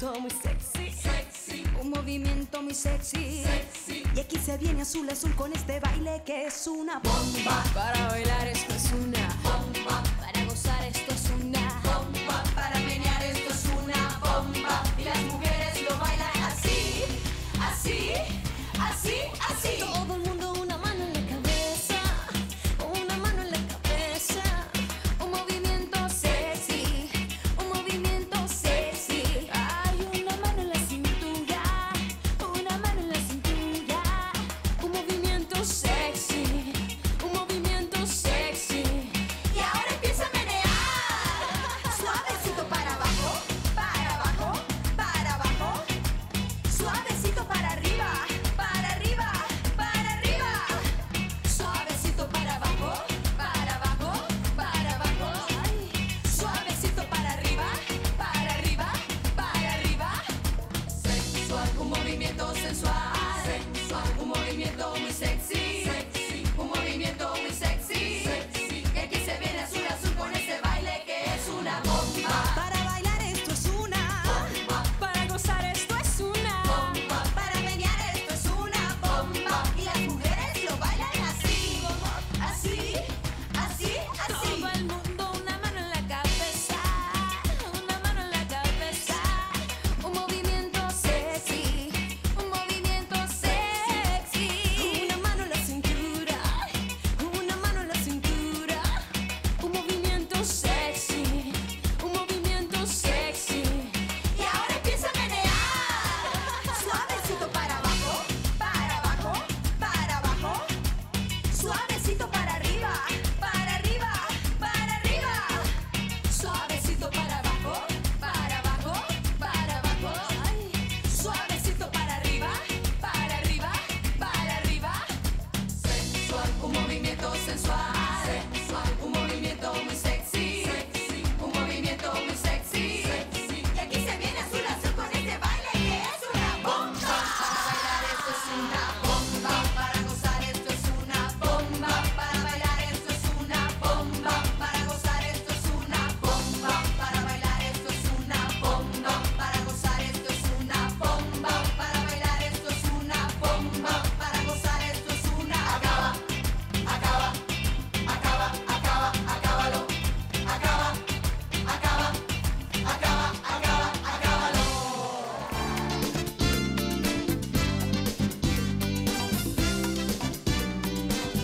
movimiento muy sexy, sexy. Un movimiento muy sexy, sexy. Y aquí se viene azul azul con este baile que es una bomba. Para bailar esto es una bomba.